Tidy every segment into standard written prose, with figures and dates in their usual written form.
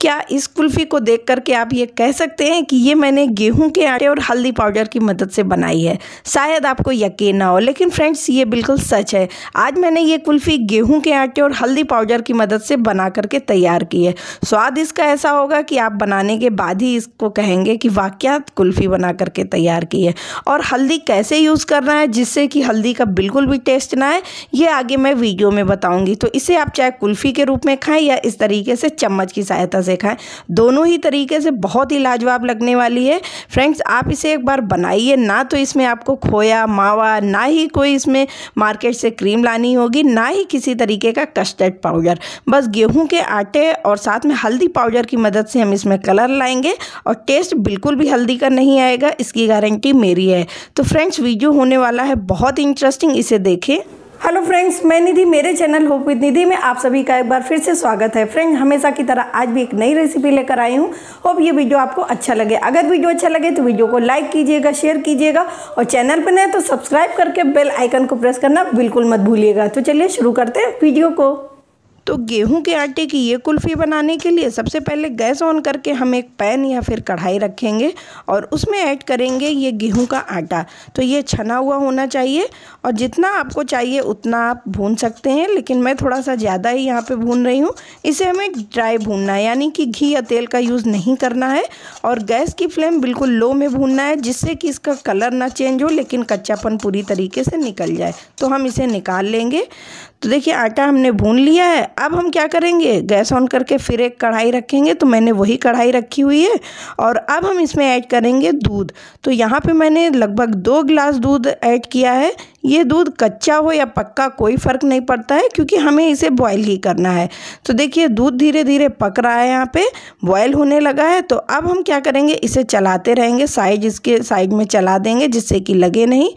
क्या इस कुल्फ़ी को देख करके आप ये कह सकते हैं कि ये मैंने गेहूं के आटे और हल्दी पाउडर की मदद से बनाई है? शायद आपको यकीन ना हो, लेकिन फ्रेंड्स ये बिल्कुल सच है। आज मैंने ये कुल्फ़ी गेहूं के आटे और हल्दी पाउडर की मदद से बना करके तैयार की है। स्वाद इसका ऐसा होगा कि आप बनाने के बाद ही इसको कहेंगे कि वाकई कुल्फ़ी बना करके तैयार की है। और हल्दी कैसे यूज़ करना है जिससे कि हल्दी का बिल्कुल भी टेस्ट ना है, ये आगे मैं वीडियो में बताऊँगी। तो इसे आप चाहे कुल्फ़ी के रूप में खाएँ या इस तरीके से चम्मच की सहायता खाएं, दोनों ही तरीके से बहुत ही लाजवाब लगने वाली है। फ्रेंड्स आप इसे एक बार बनाइए, ना तो इसमें आपको खोया मावा, ना ही कोई इसमें मार्केट से क्रीम लानी होगी, ना ही किसी तरीके का कस्टर्ड पाउडर। बस गेहूं के आटे और साथ में हल्दी पाउडर की मदद से हम इसमें कलर लाएंगे और टेस्ट बिल्कुल भी हल्दी का नहीं आएगा, इसकी गारंटी मेरी है। तो फ्रेंड्स वीडियो होने वाला है बहुत इंटरेस्टिंग, इसे देखें। हेलो फ्रेंड्स, मैं निधि, मेरे चैनल होप विद निधि में आप सभी का एक बार फिर से स्वागत है। फ्रेंड हमेशा की तरह आज भी एक नई रेसिपी लेकर आई हूँ। होप ये वीडियो आपको अच्छा लगे। अगर वीडियो अच्छा लगे तो वीडियो को लाइक कीजिएगा, शेयर कीजिएगा और चैनल पर नए तो सब्सक्राइब करके बेल आइकन को प्रेस करना बिल्कुल मत भूलिएगा। तो चलिए शुरू करते हैं वीडियो को। तो गेहूं के आटे की ये कुल्फ़ी बनाने के लिए सबसे पहले गैस ऑन करके हम एक पैन या फिर कढ़ाई रखेंगे और उसमें ऐड करेंगे ये गेहूं का आटा। तो ये छना हुआ होना चाहिए और जितना आपको चाहिए उतना आप भून सकते हैं, लेकिन मैं थोड़ा सा ज़्यादा ही यहाँ पे भून रही हूँ। इसे हमें ड्राई भूनना है, यानी कि घी या तेल का यूज़ नहीं करना है और गैस की फ्लेम बिल्कुल लो में भूनना है, जिससे कि इसका कलर ना चेंज हो लेकिन कच्चापन पूरी तरीके से निकल जाए। तो हम इसे निकाल लेंगे। तो देखिए आटा हमने भून लिया है। अब हम क्या करेंगे, गैस ऑन करके फिर एक कढ़ाई रखेंगे। तो मैंने वही कढ़ाई रखी हुई है और अब हम इसमें ऐड करेंगे दूध। तो यहाँ पे मैंने लगभग 2 गिलास दूध ऐड किया है। ये दूध कच्चा हो या पक्का कोई फ़र्क नहीं पड़ता है, क्योंकि हमें इसे बॉयल ही करना है। तो देखिए दूध धीरे धीरे पक रहा है, यहाँ पे बॉयल होने लगा है। तो अब हम क्या करेंगे, इसे चलाते रहेंगे, इसके साइड में चला देंगे जिससे कि लगे नहीं।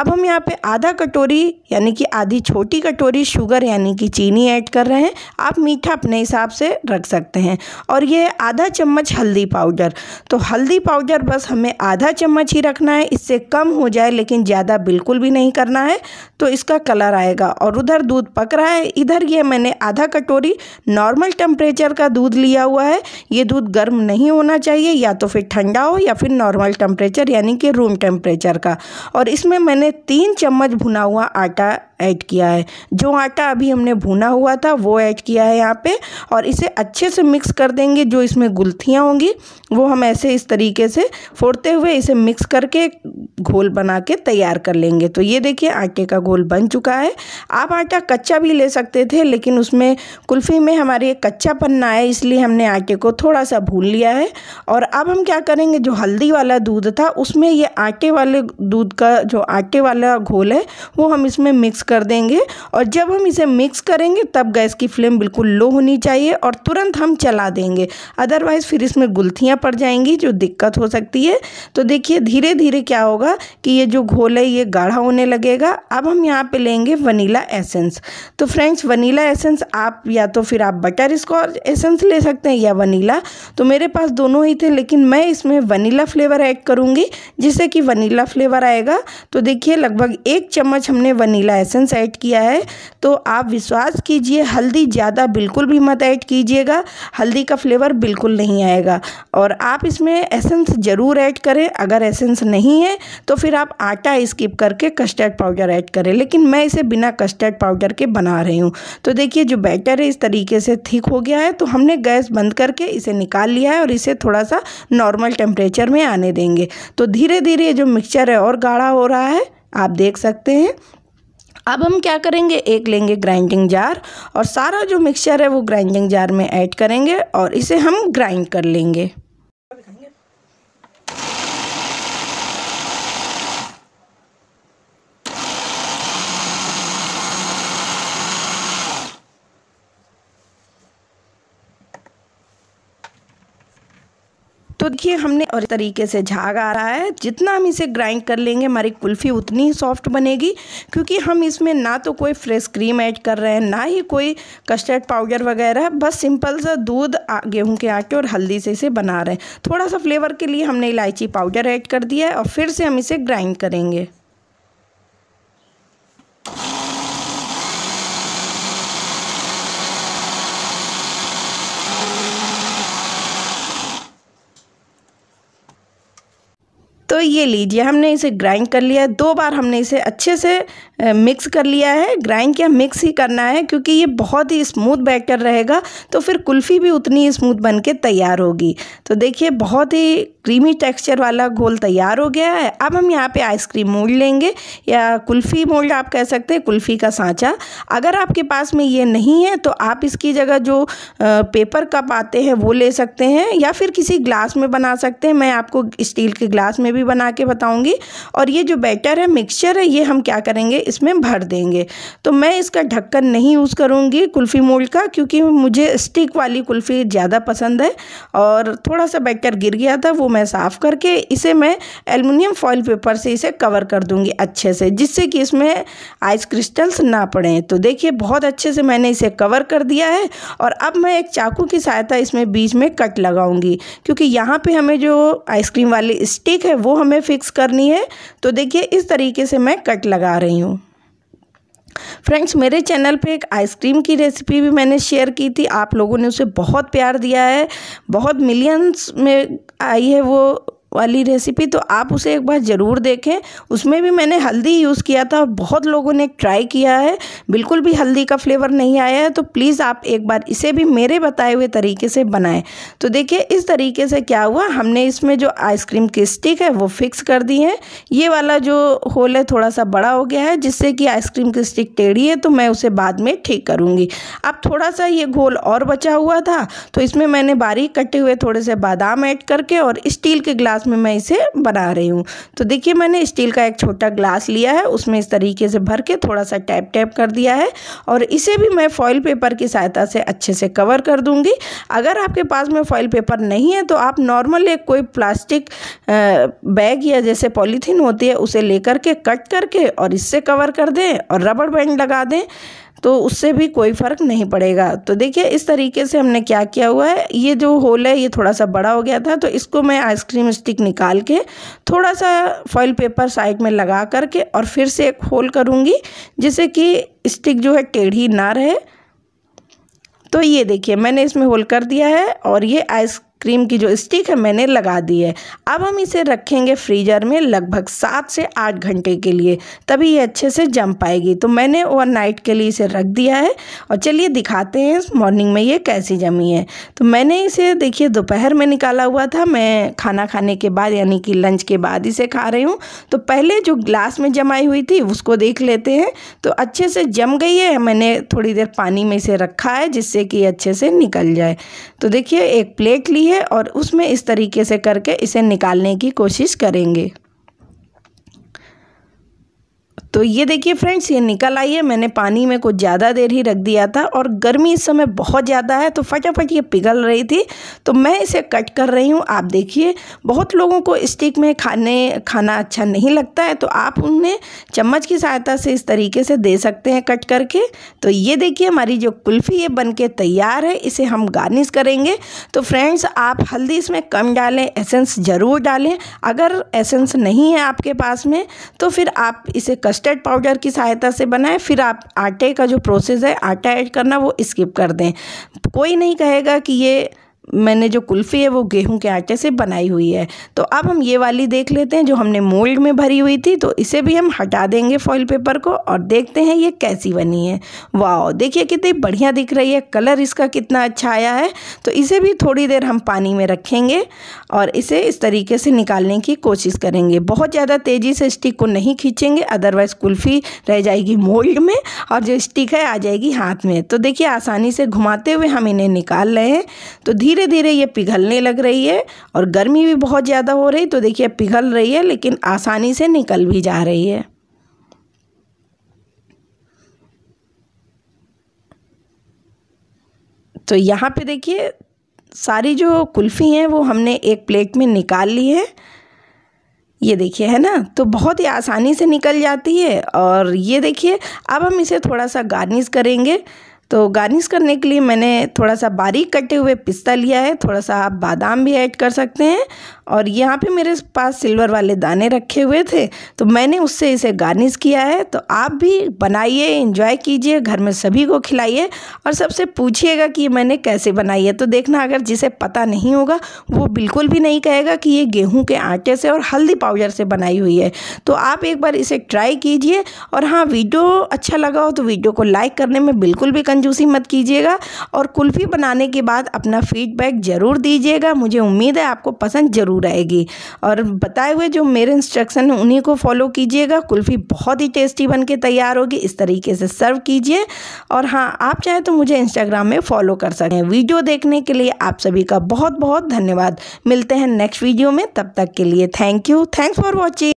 अब हम यहाँ पे आधा कटोरी यानी कि आधी छोटी कटोरी शुगर यानी कि चीनी ऐड कर रहे हैं। आप मीठा अपने हिसाब से रख सकते हैं। और ये आधा चम्मच हल्दी पाउडर। तो हल्दी पाउडर बस हमें आधा चम्मच ही रखना है, इससे कम हो जाए लेकिन ज़्यादा बिल्कुल भी नहीं करना है, तो इसका कलर आएगा। और उधर दूध पक रहा है, इधर ये मैंने आधा कटोरी नॉर्मल टेम्परेचर का दूध लिया हुआ है। ये दूध गर्म नहीं होना चाहिए, या तो फिर ठंडा हो या फिर नॉर्मल टेम्परेचर यानी कि रूम टेम्परेचर का। और इसमें मैंने 3 चम्मच भुना हुआ आटा ऐड किया है। जो आटा अभी हमने भुना हुआ था वो ऐड किया है यहाँ पे और इसे अच्छे से मिक्स कर देंगे। जो इसमें गुलथियाँ होंगी वो हम ऐसे इस तरीके से फोड़ते हुए इसे मिक्स करके घोल बना के तैयार कर लेंगे। तो ये देखिए आटे का घोल बन चुका है। आप आटा कच्चा भी ले सकते थे, लेकिन उसमें कुल्फ़ी में हमारे कच्चापन ना आए इसलिए हमने आटे को थोड़ा सा भून लिया है। और अब हम क्या करेंगे, जो हल्दी वाला दूध था उसमें ये आटे वाले दूध का जो आटे वाला घोल है वो हम इसमें मिक्स कर देंगे। और जब हम इसे मिक्स करेंगे तब गैस की फ्लेम बिल्कुल लो होनी चाहिए और तुरंत हम चला देंगे, अदरवाइज़ फिर इसमें गुलथियाँ पड़ जाएंगी जो दिक्कत हो सकती है। तो देखिए धीरे धीरे क्या होगा कि ये जो घोल है ये गाढ़ा होने लगेगा। अब हम यहाँ पे लेंगे वनीला एसेंस। तो फ्रेंड्स वनीला एसेंस आप या तो फिर आप बटर स्कॉच एसेंस ले सकते हैं या वनीला। तो मेरे पास दोनों ही थे, लेकिन मैं इसमें वनीला फ्लेवर ऐड करूँगी जिससे कि वनीला फ्लेवर आएगा। तो देखिए लगभग 1 चम्मच हमने वनीला एसेंस ऐड किया है। तो आप विश्वास कीजिए हल्दी ज़्यादा बिल्कुल भी मत ऐड कीजिएगा, हल्दी का फ्लेवर बिल्कुल नहीं आएगा। और आप इसमें एसेंस ज़रूर ऐड करें, अगर एसेंस नहीं है तो फिर आप आटा स्किप करके कस्टर्ड पाउडर ऐड करें, लेकिन मैं इसे बिना कस्टर्ड पाउडर के बना रही हूँ। तो देखिए जो बैटर है इस तरीके से थिक हो गया है। तो हमने गैस बंद करके इसे निकाल लिया है और इसे थोड़ा सा नॉर्मल टेम्परेचर में आने देंगे। तो धीरे धीरे जो मिक्सचर है और गाढ़ा हो रहा है, आप देख सकते हैं। अब हम क्या करेंगे, एक लेंगे ग्राइंडिंग जार और सारा जो मिक्सचर है वो ग्राइंडिंग जार में ऐड करेंगे और इसे हम ग्राइंड कर लेंगे। तो देखिए हमने और तरीके से झाग आ रहा है। जितना हम इसे ग्राइंड कर लेंगे हमारी कुल्फ़ी उतनी ही सॉफ्ट बनेगी, क्योंकि हम इसमें ना तो कोई फ्रेश क्रीम ऐड कर रहे हैं ना ही कोई कस्टर्ड पाउडर वगैरह, बस सिंपल सा दूध गेहूं के आटे और हल्दी से इसे बना रहे हैं। थोड़ा सा फ्लेवर के लिए हमने इलायची पाउडर ऐड कर दिया है और फिर से हम इसे ग्राइंड करेंगे। तो ये लीजिए हमने इसे ग्राइंड कर लिया है। 2 बार हमने इसे अच्छे से मिक्स कर लिया है। ग्राइंड क्या मिक्स ही करना है क्योंकि ये बहुत ही स्मूथ बैटर रहेगा तो फिर कुल्फ़ी भी उतनी स्मूथ बनके तैयार होगी। तो देखिए बहुत ही क्रीमी टेक्सचर वाला घोल तैयार हो गया है। अब हम यहाँ पे आइसक्रीम मोल्ड लेंगे या कुल्फ़ी मोल्ड आप कह सकते हैं, कुल्फ़ी का सांचा। अगर आपके पास में ये नहीं है तो आप इसकी जगह जो पेपर कप आते हैं वो ले सकते हैं या फिर किसी ग्लास में बना सकते हैं। मैं आपको स्टील के ग्लास में भी बना के बताऊंगी। और ये जो बैटर है, मिक्सचर है, ये हम क्या करेंगे इसमें भर देंगे। तो मैं इसका ढक्कन नहीं यूज़ करूँगी कुल्फ़ी मोल्ड का क्योंकि मुझे स्टिक वाली कुल्फ़ी ज़्यादा पसंद है। और थोड़ा सा बैटर गिर गया था वो मैं साफ़ करके इसे मैं एल्युमिनियम फॉइल पेपर से इसे कवर कर दूँगी अच्छे से, जिससे कि इसमें आइस क्रिस्टल्स ना पड़ें। तो देखिए बहुत अच्छे से मैंने इसे कवर कर दिया है। और अब मैं एक चाकू की सहायता इसमें बीच में कट लगाऊंगी क्योंकि यहाँ पे हमें जो आइसक्रीम वाली स्टिक है वो हमें फिक्स करनी है। तो देखिए इस तरीके से मैं कट लगा रही हूँ। फ्रेंड्स मेरे चैनल पे एक आइसक्रीम की रेसिपी भी मैंने शेयर की थी, आप लोगों ने उसे बहुत प्यार दिया है, बहुत मिलियंस में आई है वो वाली रेसिपी, तो आप उसे एक बार ज़रूर देखें। उसमें भी मैंने हल्दी यूज़ किया था, बहुत लोगों ने ट्राई किया है, बिल्कुल भी हल्दी का फ्लेवर नहीं आया है। तो प्लीज़ आप एक बार इसे भी मेरे बताए हुए तरीके से बनाएं। तो देखिए इस तरीके से क्या हुआ, हमने इसमें जो आइसक्रीम की स्टिक है वो फिक्स कर दी है। ये वाला जो होल है थोड़ा सा बड़ा हो गया है जिससे कि आइसक्रीम की स्टिक टेढ़ी है, तो मैं उसे बाद में ठीक करूँगी। अब थोड़ा सा ये घोल और बचा हुआ था तो इसमें मैंने बारीक कटे हुए थोड़े से बादाम ऐड करके और स्टील के ग्लास में मैं इसे बना रही हूँ। तो देखिए मैंने स्टील का एक छोटा ग्लास लिया है, उसमें इस तरीके से भर के थोड़ा सा टैप टैप कर दिया है और इसे भी मैं फॉइल पेपर की सहायता से अच्छे से कवर कर दूँगी। अगर आपके पास में फॉइल पेपर नहीं है तो आप नॉर्मल एक कोई प्लास्टिक बैग या जैसे पॉलीथीन होती है उसे लेकर के कट करके और इससे कवर कर दें और रबड़ बैंड लगा दें तो उससे भी कोई फ़र्क नहीं पड़ेगा। तो देखिए इस तरीके से हमने क्या किया हुआ है, ये जो होल है ये थोड़ा सा बड़ा हो गया था तो इसको मैं आइसक्रीम स्टिक निकाल के थोड़ा सा फॉइल पेपर साइड में लगा करके और फिर से एक होल करूँगी जिससे कि स्टिक जो है टेढ़ी ना रहे। तो ये देखिए मैंने इसमें होल कर दिया है और ये आइसक्रीम की जो स्टिक है मैंने लगा दी है। अब हम इसे रखेंगे फ्रीजर में लगभग 7 से 8 घंटे के लिए, तभी ये अच्छे से जम पाएगी। तो मैंने ओवरनाइट के लिए इसे रख दिया है और चलिए दिखाते हैं मॉर्निंग में ये कैसी जमी है। तो मैंने इसे देखिए दोपहर में निकाला हुआ था, मैं खाना खाने के बाद यानी कि लंच के बाद इसे खा रही हूँ। तो पहले जो ग्लास में जमाई हुई थी उसको देख लेते हैं। तो अच्छे से जम गई है, मैंने थोड़ी देर पानी में इसे रखा है जिससे कि अच्छे से निकल जाए। तो देखिए एक प्लेट ली है और उसमें इस तरीके से करके इसे निकालने की कोशिश करेंगे। तो ये देखिए फ्रेंड्स ये निकल आई है। मैंने पानी में कुछ ज़्यादा देर ही रख दिया था और गर्मी इस समय बहुत ज़्यादा है तो फटाफट ये पिघल रही थी। तो मैं इसे कट कर रही हूँ। आप देखिए बहुत लोगों को स्टिक में खाना अच्छा नहीं लगता है तो आप उन्हें चम्मच की सहायता से इस तरीके से दे सकते हैं कट करके। तो ये देखिए हमारी जो कुल्फ़ी ये बन के तैयार है, इसे हम गार्निश करेंगे। तो फ्रेंड्स आप हल्दी इसमें कम डालें, एसेंस ज़रूर डालें। अगर एसेंस नहीं है आपके पास में तो फिर आप इसे कस्टर्ड पाउडर की सहायता से बनाएं। फिर आप आटे का जो प्रोसेस है आटा ऐड करना वो स्किप कर दें। कोई नहीं कहेगा कि ये मैंने जो कुल्फ़ी है वो गेहूं के आटे से बनाई हुई है। तो अब हम ये वाली देख लेते हैं जो हमने मोल्ड में भरी हुई थी। तो इसे भी हम हटा देंगे फॉइल पेपर को और देखते हैं ये कैसी बनी है। वाह देखिए कितनी बढ़िया दिख रही है, कलर इसका कितना अच्छा आया है। तो इसे भी थोड़ी देर हम पानी में रखेंगे और इसे इस तरीके से निकालने की कोशिश करेंगे। बहुत ज़्यादा तेज़ी से स्टिक को नहीं खींचेंगे अदरवाइज़ कुल्फ़ी रह जाएगी मोल्ड में और जो स्टिक है आ जाएगी हाथ में। तो देखिए आसानी से घुमाते हुए हम इन्हें निकाल रहे हैं। तो धीरे धीरे ये पिघलने लग रही है और गर्मी भी बहुत ज़्यादा हो रही। तो देखिए पिघल रही है लेकिन आसानी से निकल भी जा रही है। तो यहाँ पे देखिए सारी जो कुल्फ़ी हैं वो हमने एक प्लेट में निकाल ली है। ये देखिए है ना, तो बहुत ही आसानी से निकल जाती है। और ये देखिए अब हम इसे थोड़ा सा गार्निश करेंगे। तो गार्निश करने के लिए मैंने थोड़ा सा बारीक कटे हुए पिस्ता लिया है, थोड़ा सा आप बादाम भी ऐड कर सकते हैं। और यहाँ पे मेरे पास सिल्वर वाले दाने रखे हुए थे तो मैंने उससे इसे गार्निश किया है। तो आप भी बनाइए, एंजॉय कीजिए, घर में सभी को खिलाइए और सबसे पूछिएगा कि मैंने कैसे बनाई है। तो देखना अगर जिसे पता नहीं होगा वो बिल्कुल भी नहीं कहेगा कि ये गेहूँ के आटे से और हल्दी पाउडर से बनाई हुई है। तो आप एक बार इसे ट्राई कीजिए। और हाँ, वीडियो अच्छा लगा हो तो वीडियो को लाइक करने में बिल्कुल भी कंजूसी मत कीजिएगा और कुल्फ़ी बनाने के बाद अपना फीडबैक ज़रूर दीजिएगा। मुझे उम्मीद है आपको पसंद ज़रूर आएगी। और बताए हुए जो मेरे इंस्ट्रक्शन हैं उन्हीं को फॉलो कीजिएगा। कुल्फ़ी बहुत ही टेस्टी बनके तैयार होगी। इस तरीके से सर्व कीजिए। और हाँ, आप चाहें तो मुझे इंस्टाग्राम में फॉलो कर सकते हैं। वीडियो देखने के लिए आप सभी का बहुत बहुत धन्यवाद। मिलते हैं नेक्स्ट वीडियो में, तब तक के लिए thank you. Thanks for watching.